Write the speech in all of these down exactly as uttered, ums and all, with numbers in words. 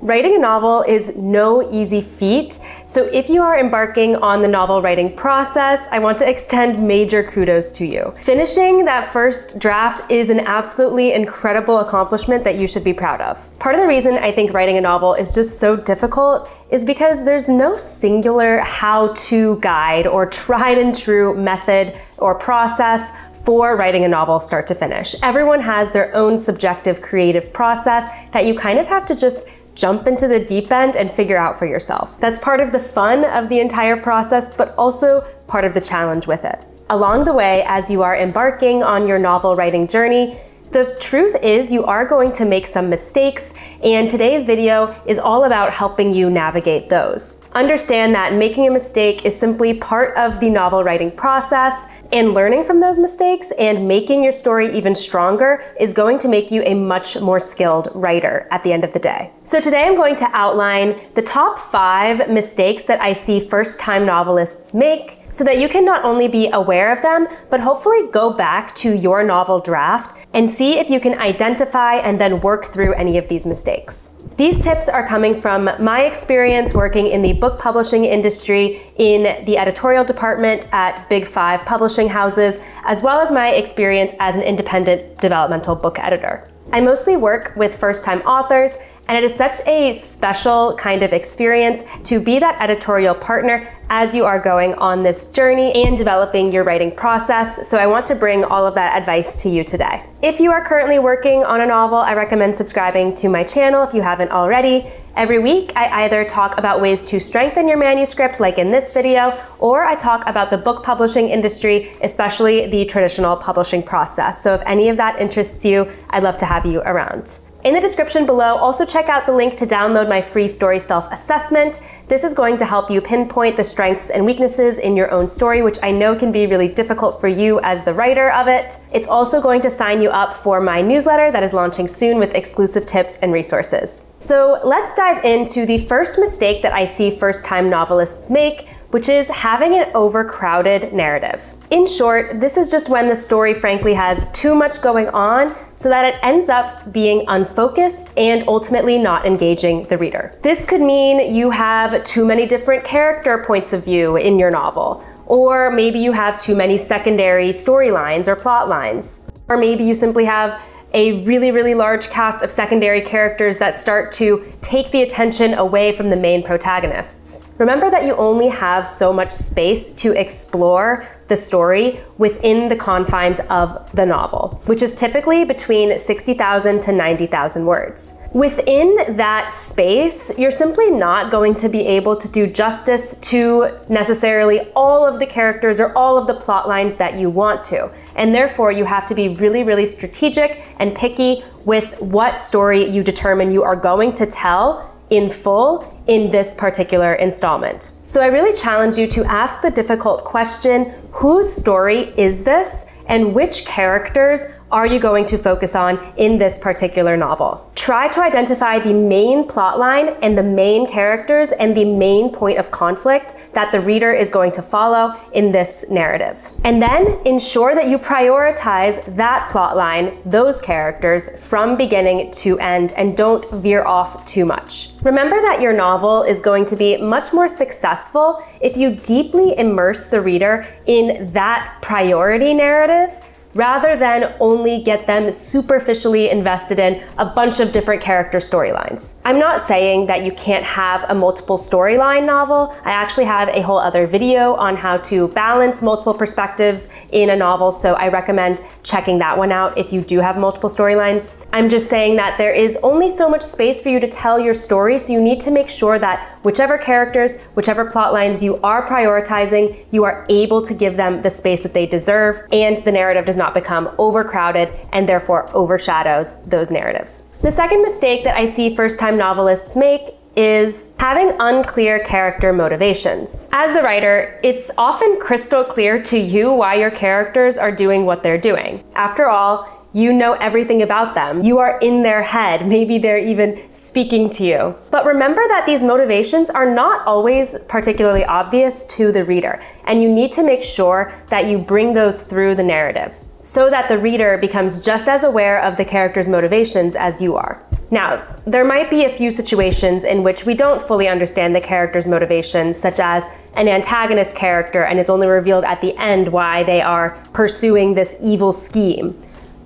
Writing a novel is no easy feat, so if you are embarking on the novel writing process, I want to extend major kudos to you. Finishing that first draft is an absolutely incredible accomplishment that you should be proud of. Part of the reason I think writing a novel is just so difficult is because there's no singular how-to guide or tried and true method or process for writing a novel start to finish. Everyone has their own subjective creative process that you kind of have to just jump into the deep end and figure out for yourself. That's part of the fun of the entire process, but also part of the challenge with it. Along the way, as you are embarking on your novel writing journey, the truth is you are going to make some mistakes, and today's video is all about helping you navigate those. Understand that making a mistake is simply part of the novel writing process, and learning from those mistakes and making your story even stronger is going to make you a much more skilled writer at the end of the day. So today I'm going to outline the top five mistakes that I see first-time novelists make, so that you can not only be aware of them, but hopefully go back to your novel draft and see if you can identify and then work through any of these mistakes. These tips are coming from my experience working in the book publishing industry in the editorial department at Big Five publishing houses, as well as my experience as an independent developmental book editor. I mostly work with first-time authors, and it is such a special kind of experience to be that editorial partner as you are going on this journey and developing your writing process. So I want to bring all of that advice to you today. If you are currently working on a novel, I recommend subscribing to my channel if you haven't already. Every week, I either talk about ways to strengthen your manuscript, like in this video, or I talk about the book publishing industry, especially the traditional publishing process. So if any of that interests you, I'd love to have you around. In the description below, also check out the link to download my free story self-assessment. This is going to help you pinpoint the strengths and weaknesses in your own story, which I know can be really difficult for you as the writer of it. It's also going to sign you up for my newsletter that is launching soon with exclusive tips and resources. So let's dive into the first mistake that I see first-time novelists make, which is having an overcrowded narrative. In short, this is just when the story frankly has too much going on so that it ends up being unfocused and ultimately not engaging the reader. This could mean you have too many different character points of view in your novel, or maybe you have too many secondary storylines or plot lines, or maybe you simply have a really, really large cast of secondary characters that start to take the attention away from the main protagonists. Remember that you only have so much space to explore the story within the confines of the novel, which is typically between sixty thousand to ninety thousand words. Within that space, you're simply not going to be able to do justice to necessarily all of the characters or all of the plot lines that you want to. And therefore, you have to be really, really strategic and picky with what story you determine you are going to tell in full in this particular installment. So I really challenge you to ask the difficult question, whose story is this and which characters are you going to focus on in this particular novel? Try to identify the main plot line and the main characters and the main point of conflict that the reader is going to follow in this narrative. And then ensure that you prioritize that plot line, those characters, from beginning to end, and don't veer off too much. Remember that your novel is going to be much more successful if you deeply immerse the reader in that priority narrative, rather than only get them superficially invested in a bunch of different character storylines. I'm not saying that you can't have a multiple storyline novel. I actually have a whole other video on how to balance multiple perspectives in a novel, so I recommend checking that one out if you do have multiple storylines. I'm just saying that there is only so much space for you to tell your story, so you need to make sure that whichever characters, whichever plot lines you are prioritizing, you are able to give them the space that they deserve, and the narrative does not become overcrowded and therefore overshadows those narratives. The second mistake that I see first-time novelists make is having unclear character motivations. As the writer, it's often crystal clear to you why your characters are doing what they're doing. After all, you know everything about them. You are in their head. Maybe they're even speaking to you. But remember that these motivations are not always particularly obvious to the reader, and you need to make sure that you bring those through the narrative. so that the reader becomes just as aware of the character's motivations as you are. Now, there might be a few situations in which we don't fully understand the character's motivations, such as an antagonist character, and it's only revealed at the end why they are pursuing this evil scheme.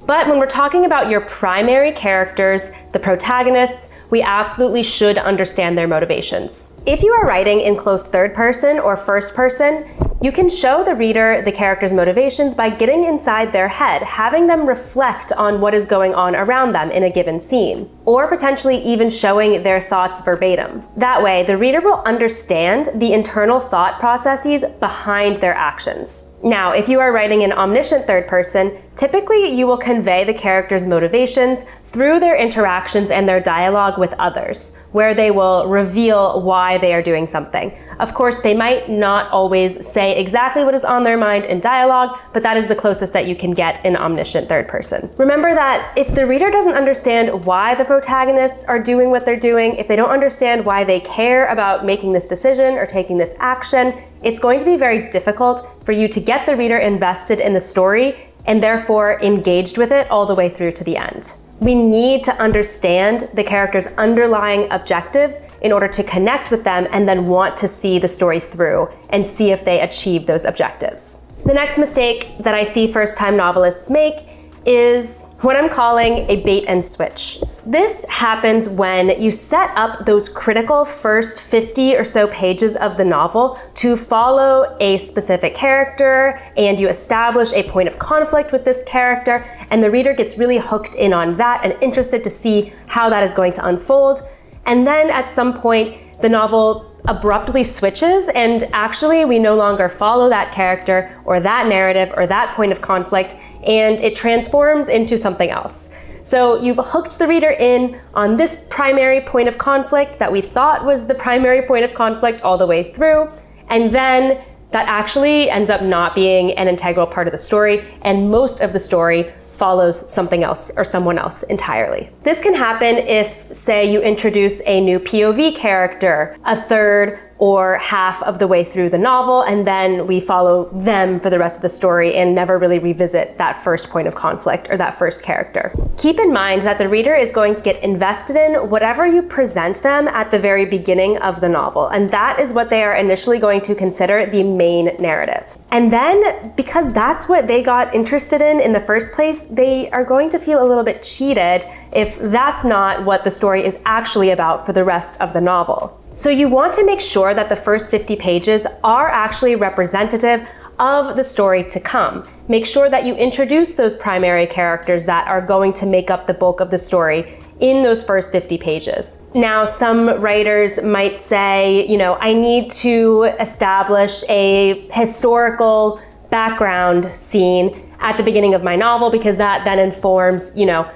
But when we're talking about your primary characters, the protagonists, we absolutely should understand their motivations. If you are writing in close third person or first person, you can show the reader the character's motivations by getting inside their head, having them reflect on what is going on around them in a given scene, or potentially even showing their thoughts verbatim. That way, the reader will understand the internal thought processes behind their actions. Now, if you are writing in omniscient third person, typically you will convey the character's motivations through their interactions and their dialogue with others, where they will reveal why they are doing something. Of course, they might not always say exactly what is on their mind in dialogue, but that is the closest that you can get in omniscient third person. Remember that if the reader doesn't understand why the protagonists are doing what they're doing, if they don't understand why they care about making this decision or taking this action, it's going to be very difficult for you to get the reader invested in the story and therefore engaged with it all the way through to the end. We need to understand the character's underlying objectives in order to connect with them and then want to see the story through and see if they achieve those objectives. The next mistake that I see first-time novelists make is what I'm calling a bait and switch. This happens when you set up those critical first fifty or so pages of the novel to follow a specific character, and you establish a point of conflict with this character, and the reader gets really hooked in on that and interested to see how that is going to unfold. And then at some point, the novel abruptly switches, and actually we no longer follow that character or that narrative or that point of conflict, and it transforms into something else. So you've hooked the reader in on this primary point of conflict that we thought was the primary point of conflict all the way through, and then that actually ends up not being an integral part of the story, and most of the story follows something else or someone else entirely. This can happen if, say, you introduce a new P O V character a third or half of the way through the novel, and then we follow them for the rest of the story and never really revisit that first point of conflict or that first character. Keep in mind that the reader is going to get invested in whatever you present them at the very beginning of the novel, and that is what they are initially going to consider the main narrative. And then, because that's what they got interested in in the first place, they are going to feel a little bit cheated if that's not what the story is actually about for the rest of the novel. So you want to make sure that the first fifty pages are actually representative of the story to come. Make sure that you introduce those primary characters that are going to make up the bulk of the story in those first fifty pages. Now, some writers might say, you know, I need to establish a historical background scene at the beginning of my novel because that then informs, you know,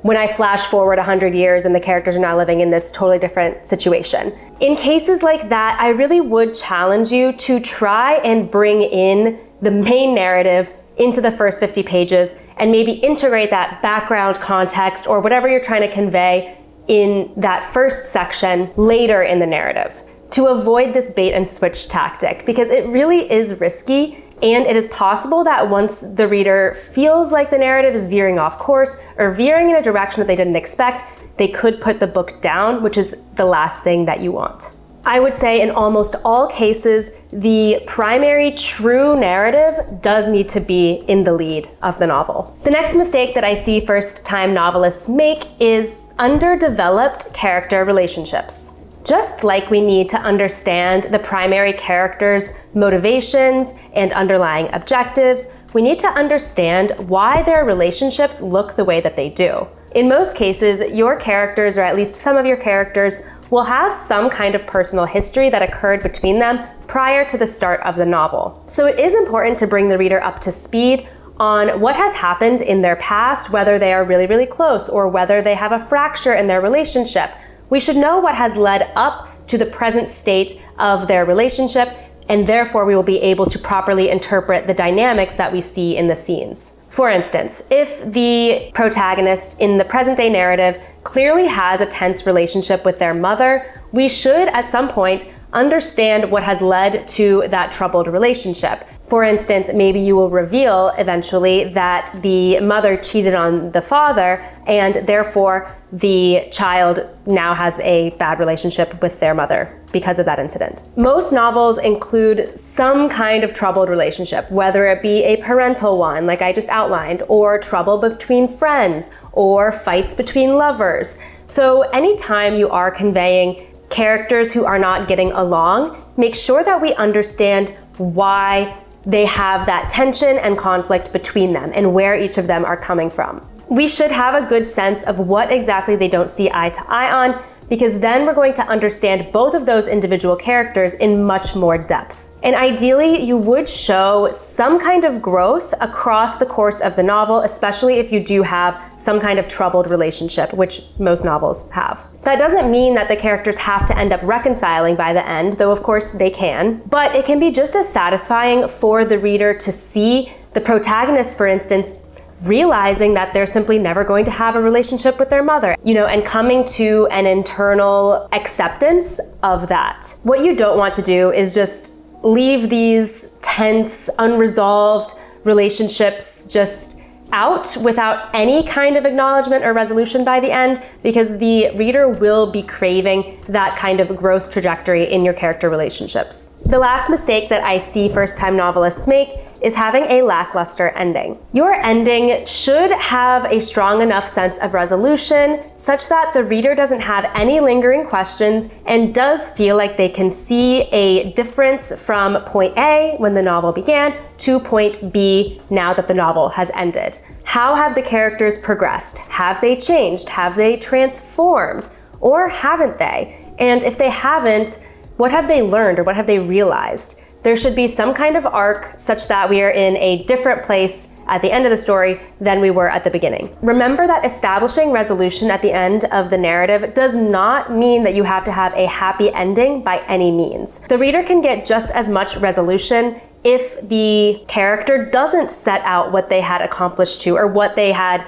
when I flash forward one hundred years and the characters are now living in this totally different situation. In cases like that, I really would challenge you to try and bring in the main narrative into the first fifty pages and maybe integrate that background context or whatever you're trying to convey in that first section later in the narrative to avoid this bait and switch tactic, because it really is risky. And it is possible that once the reader feels like the narrative is veering off course or veering in a direction that they didn't expect, they could put the book down, which is the last thing that you want. I would say in almost all cases, the primary true narrative does need to be in the lead of the novel. The next mistake that I see first-time novelists make is underdeveloped character relationships. Just like we need to understand the primary character's motivations and underlying objectives, we need to understand why their relationships look the way that they do. In most cases, your characters, or at least some of your characters, will have some kind of personal history that occurred between them prior to the start of the novel. So it is important to bring the reader up to speed on what has happened in their past, whether they are really, really close, or whether they have a fracture in their relationship. We should know what has led up to the present state of their relationship, and therefore we will be able to properly interpret the dynamics that we see in the scenes. For instance, if the protagonist in the present-day narrative clearly has a tense relationship with their mother, we should at some point understand what has led to that troubled relationship. For instance, maybe you will reveal eventually that the mother cheated on the father, and therefore the child now has a bad relationship with their mother because of that incident. Most novels include some kind of troubled relationship, whether it be a parental one, like I just outlined, or trouble between friends, or fights between lovers. So anytime you are conveying characters who are not getting along, make sure that we understand why they have that tension and conflict between them and where each of them are coming from. We should have a good sense of what exactly they don't see eye to eye on, because then we're going to understand both of those individual characters in much more depth. And ideally, you would show some kind of growth across the course of the novel, especially if you do have some kind of troubled relationship, which most novels have. That doesn't mean that the characters have to end up reconciling by the end, though of course they can, but it can be just as satisfying for the reader to see the protagonist, for instance, realizing that they're simply never going to have a relationship with their mother, you know, and coming to an internal acceptance of that. What you don't want to do is just leave these tense, unresolved relationships just out without any kind of acknowledgement or resolution by the end, because the reader will be craving that kind of growth trajectory in your character relationships. The last mistake that I see first-time novelists make is having a lackluster ending. Your ending should have a strong enough sense of resolution such that the reader doesn't have any lingering questions and does feel like they can see a difference from point A when the novel began to point B now that the novel has ended. How have the characters progressed? Have they changed? Have they transformed? Or haven't they? And if they haven't, what have they learned or what have they realized? There should be some kind of arc such that we are in a different place at the end of the story than we were at the beginning. Remember that establishing resolution at the end of the narrative does not mean that you have to have a happy ending by any means. The reader can get just as much resolution if the character doesn't set out what they had accomplished to or what they had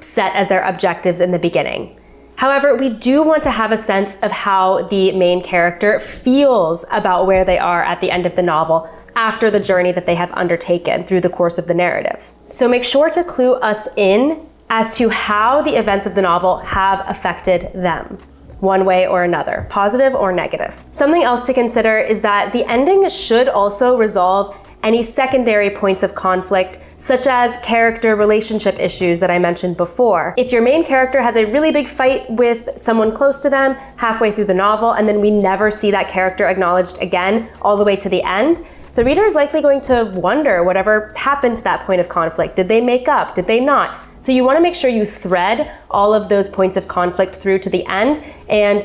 set as their objectives in the beginning. However, we do want to have a sense of how the main character feels about where they are at the end of the novel after the journey that they have undertaken through the course of the narrative. So make sure to clue us in as to how the events of the novel have affected them, one way or another, positive or negative. Something else to consider is that the ending should also resolve any secondary points of conflict, such as character relationship issues that I mentioned before. If your main character has a really big fight with someone close to them halfway through the novel, and then we never see that character acknowledged again all the way to the end, the reader is likely going to wonder whatever happened to that point of conflict. Did they make up? Did they not? So you want to make sure you thread all of those points of conflict through to the end and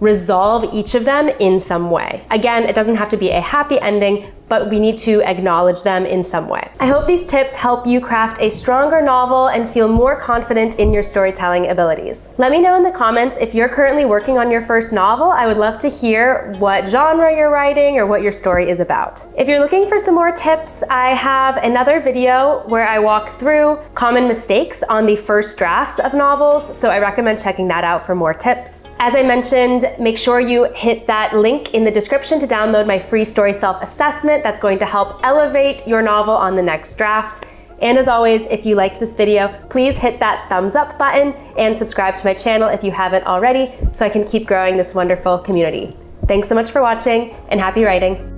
resolve each of them in some way. Again, it doesn't have to be a happy ending, but we need to acknowledge them in some way. I hope these tips help you craft a stronger novel and feel more confident in your storytelling abilities. Let me know in the comments if you're currently working on your first novel. I would love to hear what genre you're writing or what your story is about. If you're looking for some more tips, I have another video where I walk through common mistakes on the first drafts of novels, so I recommend checking that out for more tips. As I mentioned, make sure you hit that link in the description to download my free story self-assessment that's going to help elevate your novel on the next draft. And as always, if you liked this video, please hit that thumbs up button and subscribe to my channel if you haven't already, so I can keep growing this wonderful community. Thanks so much for watching, and happy writing.